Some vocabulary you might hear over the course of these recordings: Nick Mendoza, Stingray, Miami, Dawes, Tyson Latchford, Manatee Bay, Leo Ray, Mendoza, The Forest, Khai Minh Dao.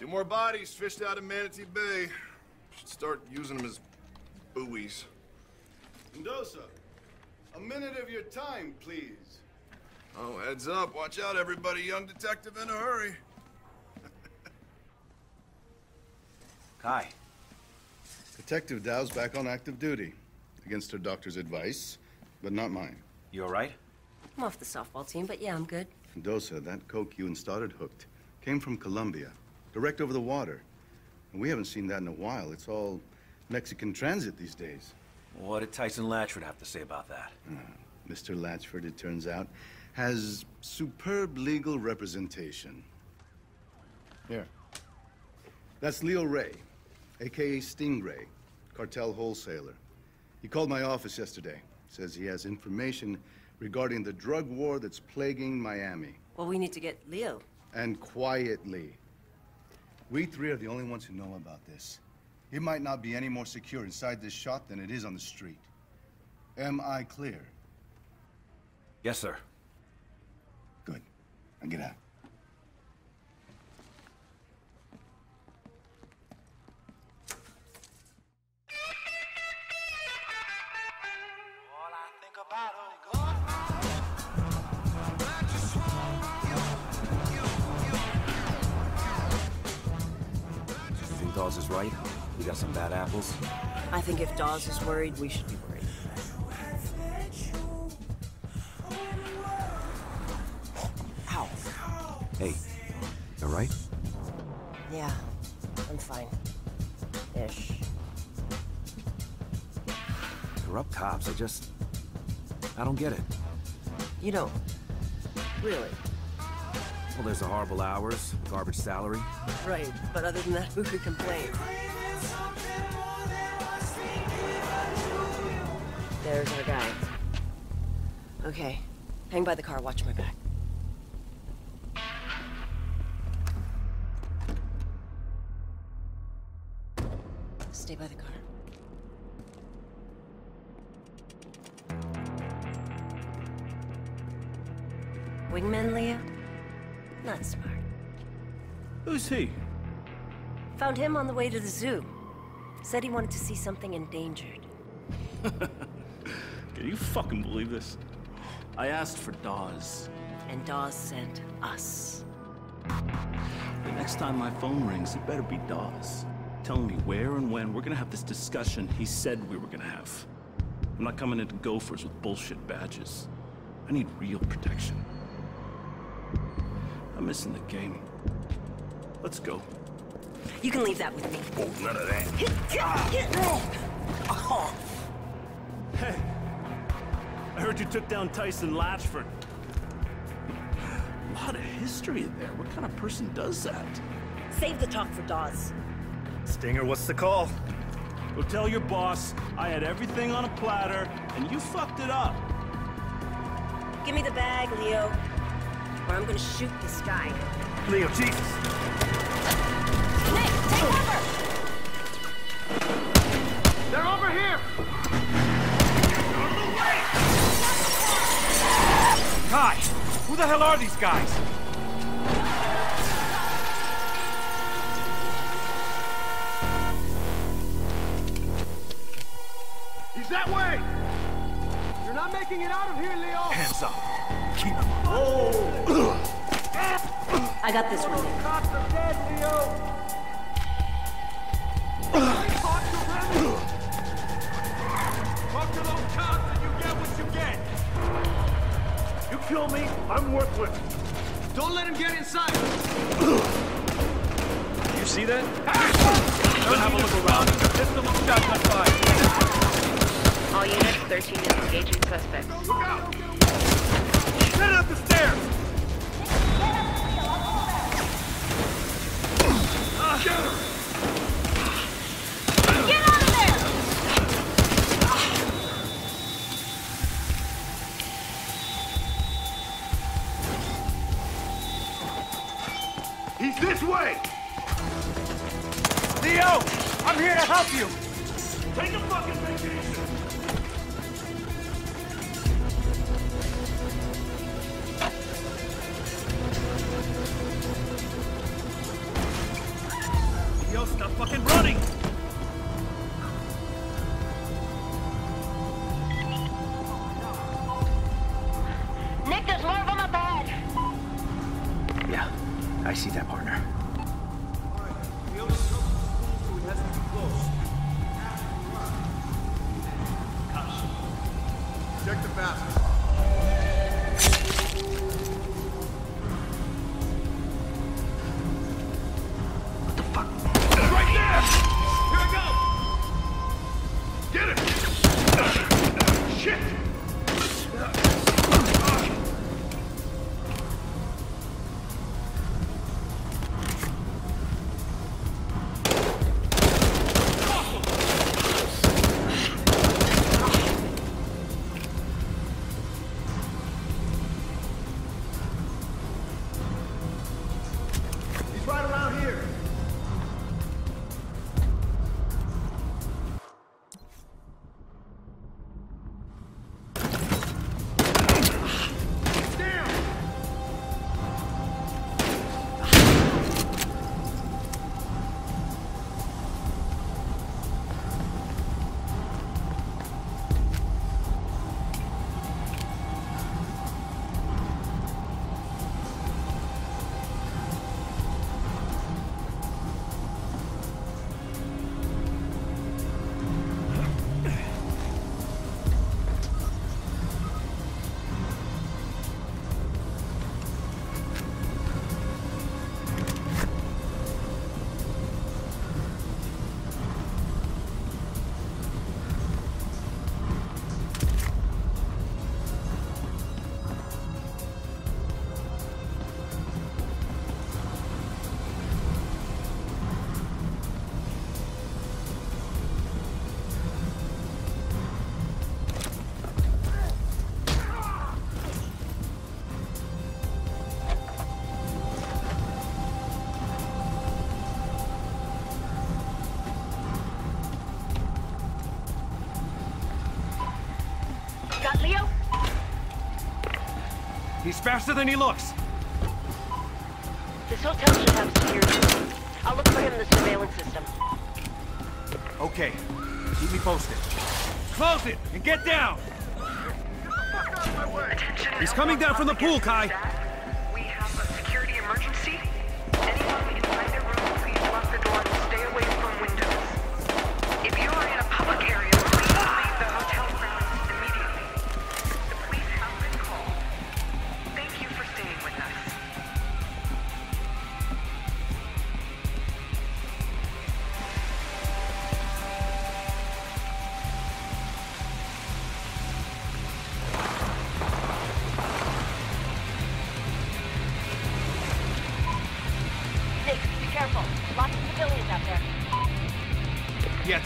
Two more bodies fished out of Manatee Bay. Should start using them as buoys. Mendoza, a minute of your time, please. Oh, heads up. Watch out, everybody. Young detective in a hurry. Hi. Detective Dawes back on active duty. Against her doctor's advice, but not mine. You all right? I'm off the softball team, but yeah, I'm good. Mendoza, that coke you and started hooked came from Colombia, direct over the water. And we haven't seen that in a while. It's all Mexican transit these days. What did Tyson Latchford have to say about that? Mr. Latchford, it turns out, has superb legal representation. Here. That's Leo Ray, a.k.a. Stingray, cartel wholesaler. He called my office yesterday. Says he has information regarding the drug war that's plaguing Miami. Well, we need to get Leo. And quietly. We three are the only ones who know about this. It might not be any more secure inside this shop than it is on the street. Am I clear? Yes, sir. Good. Now get out. You think Dawes is right? We got some bad apples? I think if Dawes is worried, we should be worried. Ow. Hey, you all right? Yeah, I'm fine. Ish. Corrupt cops, I don't get it. You don't? Really? Well, there's the horrible hours, garbage salary. Right, but other than that, who could complain? There's our guy. Okay, hang by the car, watch my back. Stay by the car. Wingman, Leo? Not smart. Who's he? Found him on the way to the zoo. Said he wanted to see something endangered. Can you fucking believe this? I asked for Dawes. And Dawes sent us. The next time my phone rings, it better be Dawes. Telling me where and when we're gonna have this discussion he said we were gonna have. I'm not coming into Gophers with bullshit badges. I need real protection. I'm missing the game. Let's go. You can leave that with me. Oh, none of that. Oh. Hey, I heard you took down Tyson Latchford. A lot of history in there. What kind of person does that? Save the talk for Dawes. Stinger, what's the call? Go tell your boss I had everything on a platter and you fucked it up. Give me the bag, Leo. Or I'm gonna shoot this guy. Leo, Jesus! Nick, take cover! They're over here! Out of the way! Kai, who the hell are these guys? He's that way! You're not making it out of here, Leo! Hands up! Oh. I got this one. Cops are dead, Leo. Talk to those cops and you get what you get. You kill me, I'm worthless. Don't let him get inside. You see that? Have a look around. Pistol and shotgun fire. All units, 13 is engaging suspects. Look out! Get up the stairs! Get up, Leo. I'll pull back. Get her! Get out of there! He's this way! Leo! I'm here to help you! Take a fucking vacation! I see that, partner. Check the basket. What the fuck? It's right there! Here I go! Get him! Shit! Leo? He's faster than he looks. This hotel should have security. I'll look for him in the surveillance system. Okay. Keep me posted. Close it and get down! He's coming down from the pool, Kai. We have a security emergency. Anyone inside their room, please lock the door and stay away from windows. If you are in a public area,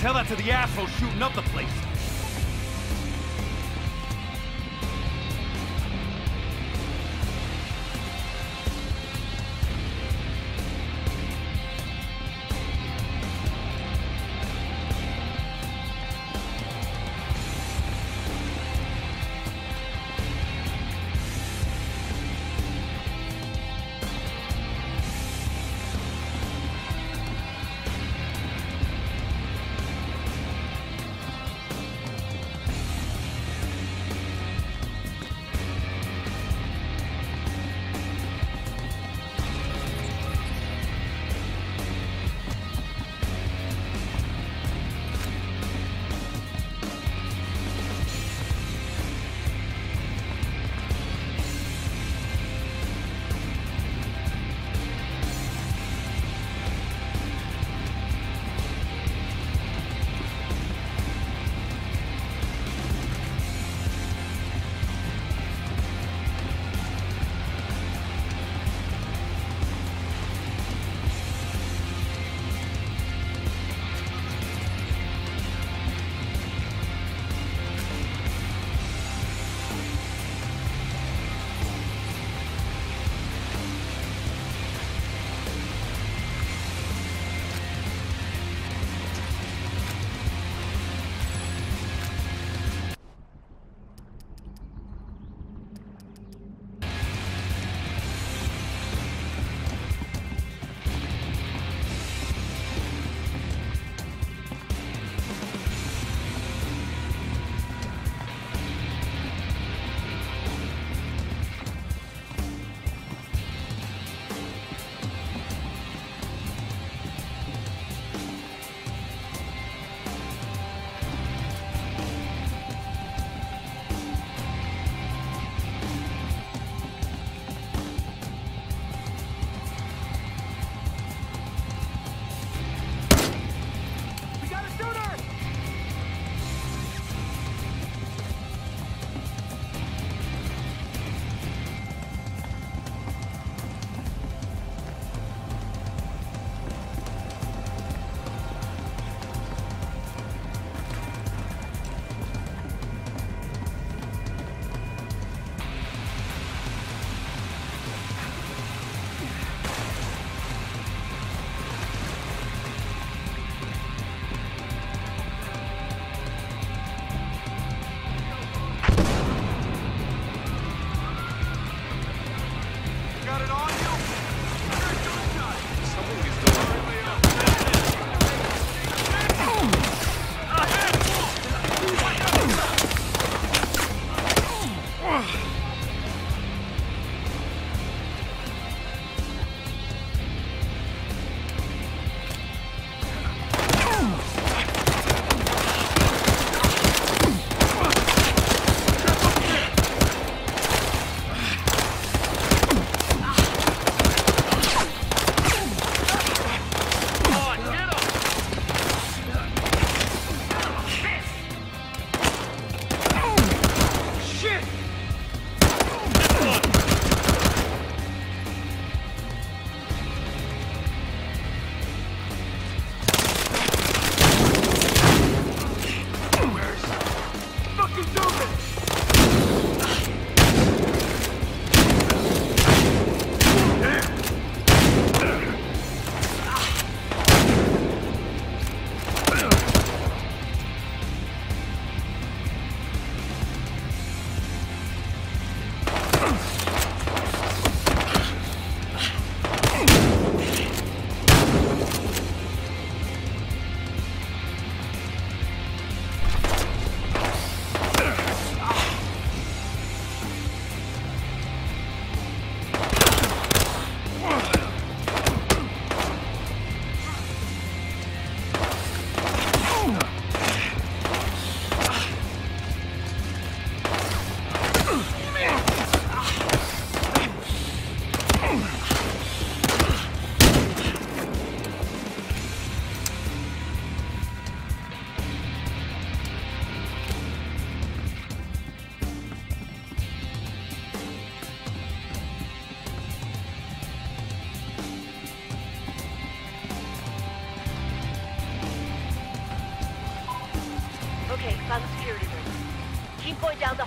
tell that to the asshole shooting up the place.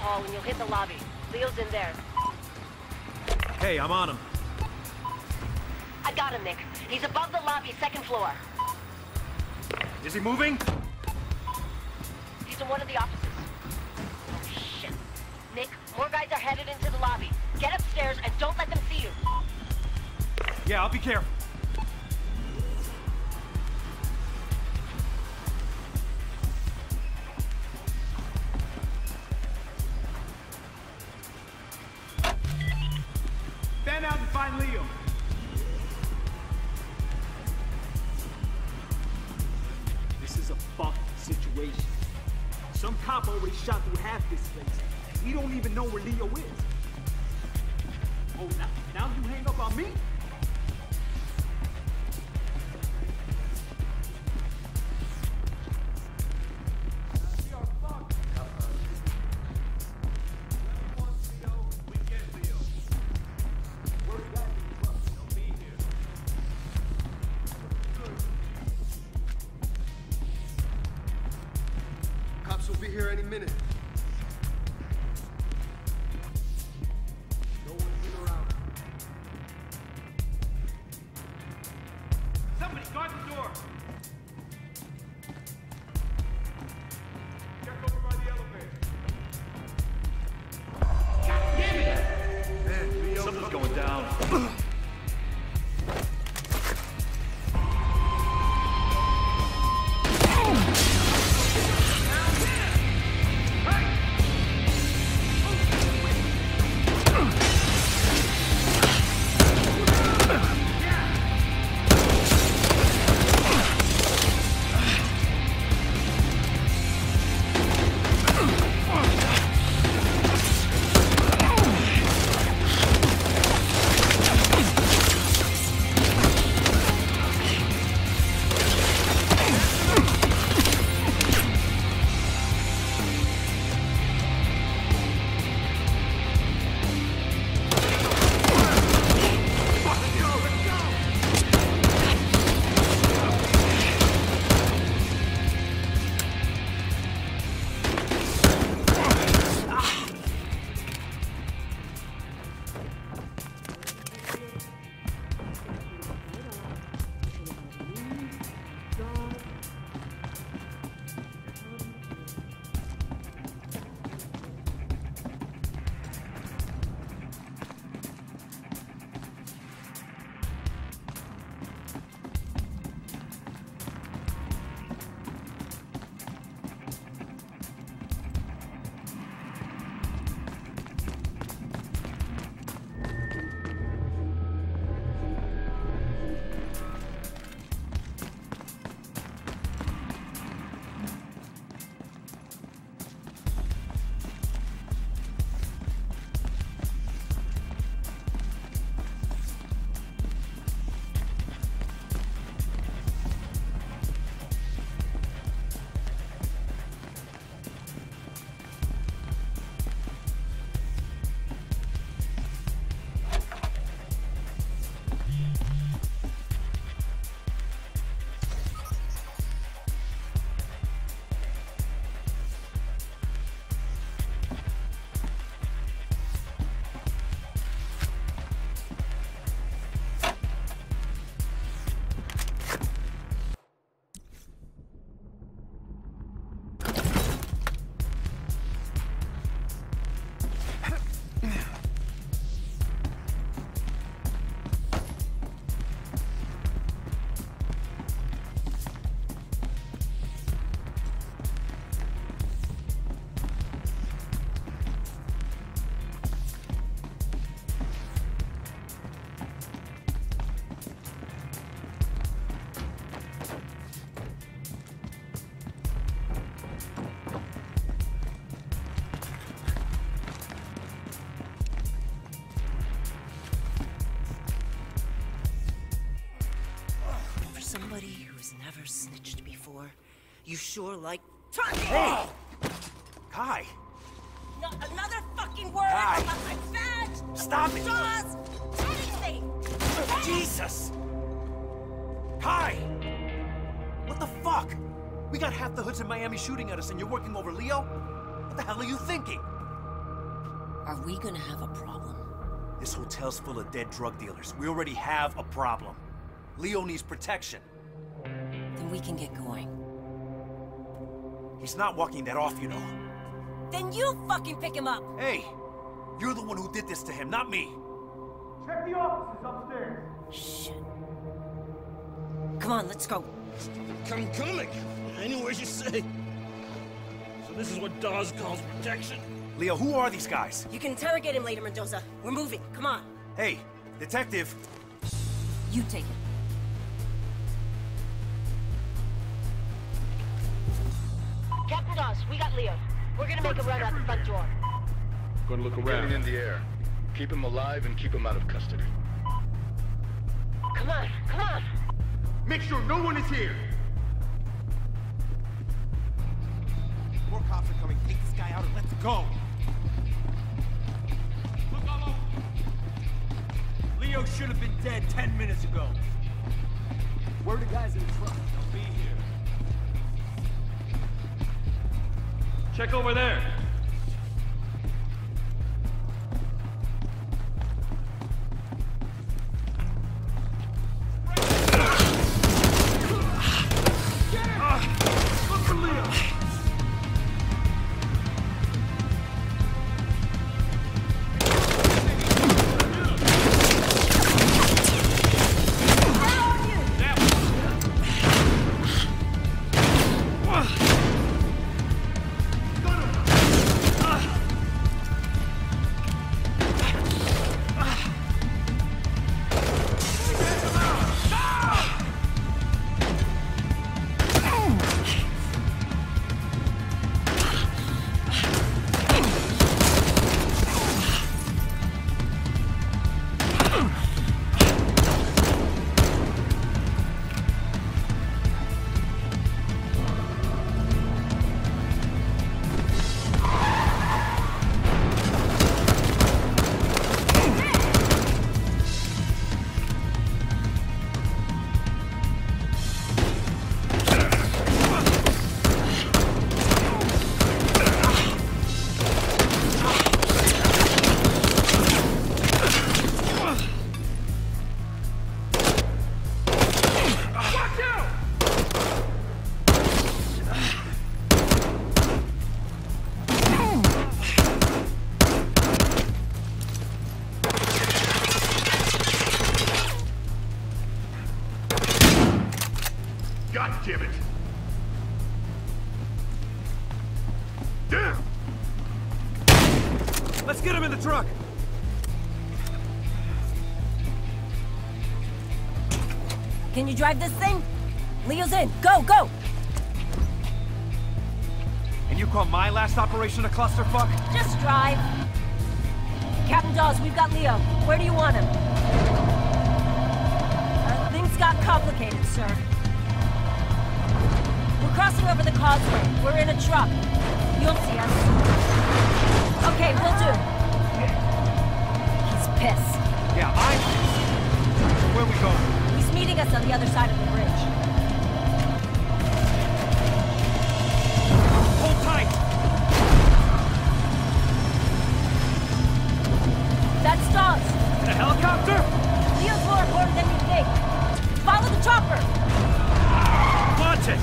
hall and you'll hit the lobby. Leo's in there. Hey, I'm on him. I got him, Nick. He's above the lobby, second floor. Is he moving? He's in one of the offices. Oh, shit. Nick, more guys are headed into the lobby. Get upstairs and don't let them see you. Yeah, I'll be careful. Fan out and find Leo. This is a fucked situation. Some cop already shot through half this place. We don't even know where Leo is. Oh, now you hang up on me? Snitched before. You sure like Tommy? Hey! Kai! No, another fucking word Kai. About my badge! Stop it! Dawes! Anything! Jesus! Kai! What the fuck? We got half the hoods in Miami shooting at us and you're working over Leo? What the hell are you thinking? Are we gonna have a problem? This hotel's full of dead drug dealers. We already have a problem. Leo needs protection. Then we can get going. He's not walking that off, you know. Then you fucking pick him up! Hey! You're the one who did this to him, not me! Check the offices upstairs! Shit. Come on, let's go. I'm coming! Anywhere you say. So this is what Dawes calls protection? Leo, who are these guys? You can interrogate him later, Mendoza. We're moving, come on. Hey, detective! You take it. Captain Dawes, we got Leo. We're gonna make a run out the front door. Gonna look around. Get him in the air. Keep him alive and keep him out of custody. Come on, come on! Make sure no one is here! More cops are coming. Take this guy out and let's go! Look all over! Leo should have been dead 10 minutes ago. Where are the guys in the truck? They'll be here. Check over there. Can you drive this thing? Leo's in. Go, go! And you call my last operation a clusterfuck? Just drive. Captain Dawes, we've got Leo. Where do you want him? Things got complicated, sir. We're crossing over the causeway. We're in a truck. You'll see us. Okay, will do. He's pissed. Yeah, I'm pissed. Where we going? Meeting us on the other side of the bridge. Hold tight! That's Dawes! The helicopter? Leo's more important than you think. Follow the chopper! Watch it!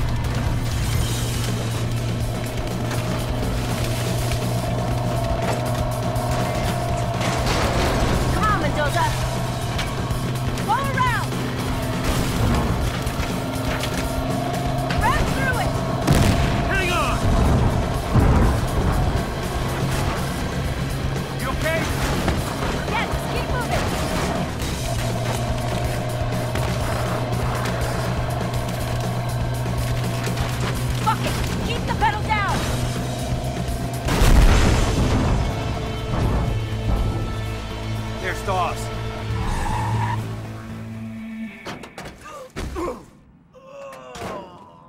Come on, Mendoza! Roll around!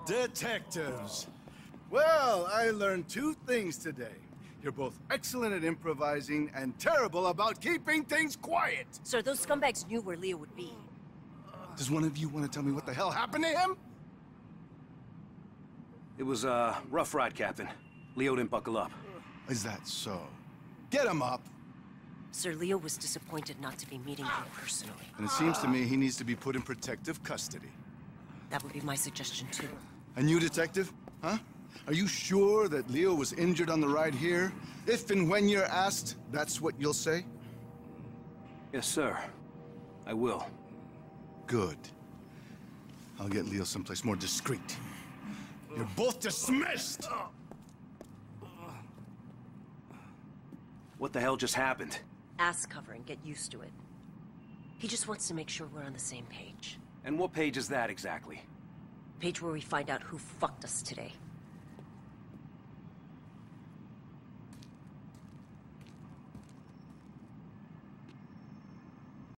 Detectives! Well, I learned two things today. You're both excellent at improvising and terrible about keeping things quiet! Sir, those scumbags knew where Leo would be. Does one of you want to tell me what the hell happened to him? It was a rough ride, Captain. Leo didn't buckle up. Is that so? Get him up, Sir Leo was disappointed not to be meeting you personally. And it seems to me he needs to be put in protective custody. That would be my suggestion, too. And you, detective? Huh? Are you sure that Leo was injured on the ride here? If and when you're asked, that's what you'll say? Yes, sir. I will. Good. I'll get Leo someplace more discreet. You're both dismissed! What the hell just happened? Ass covering, get used to it. He just wants to make sure we're on the same page. And what page is that exactly? Page where we find out who fucked us today.